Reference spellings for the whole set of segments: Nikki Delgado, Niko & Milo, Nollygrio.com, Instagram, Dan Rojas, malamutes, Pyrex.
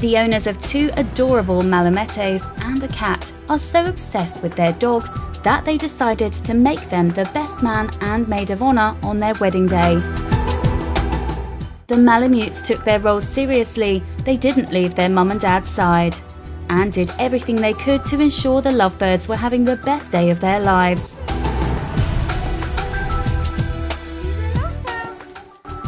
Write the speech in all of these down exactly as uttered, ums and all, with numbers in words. The owners of two adorable malamutes and a cat are so obsessed with their dogs that they decided to make them the best man and maid of honor on their wedding day. The malamutes took their role seriously, they didn't leave their mum and dad's side, and did everything they could to ensure the lovebirds were having the best day of their lives.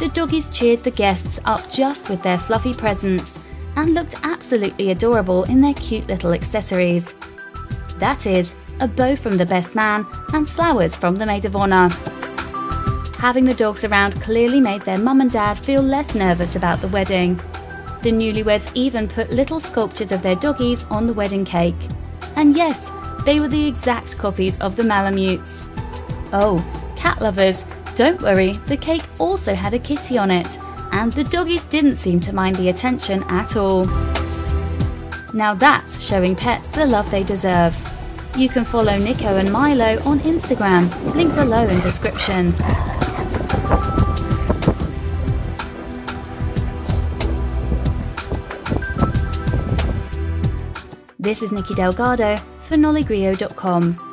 The doggies cheered the guests up just with their fluffy presents and looked absolutely adorable in their cute little accessories. That is, a bow from the best man and flowers from the maid of honor. Having the dogs around clearly made their mum and dad feel less nervous about the wedding. The newlyweds even put little sculptures of their doggies on the wedding cake. And yes, they were the exact copies of the malamutes. Oh, cat lovers, don't worry, the cake also had a kitty on it, and the doggies didn't seem to mind the attention at all. Now that's showing pets the love they deserve. You can follow Niko and Milo on Instagram, link below in description. This is Nikki Delgado for Nollygrio dot com.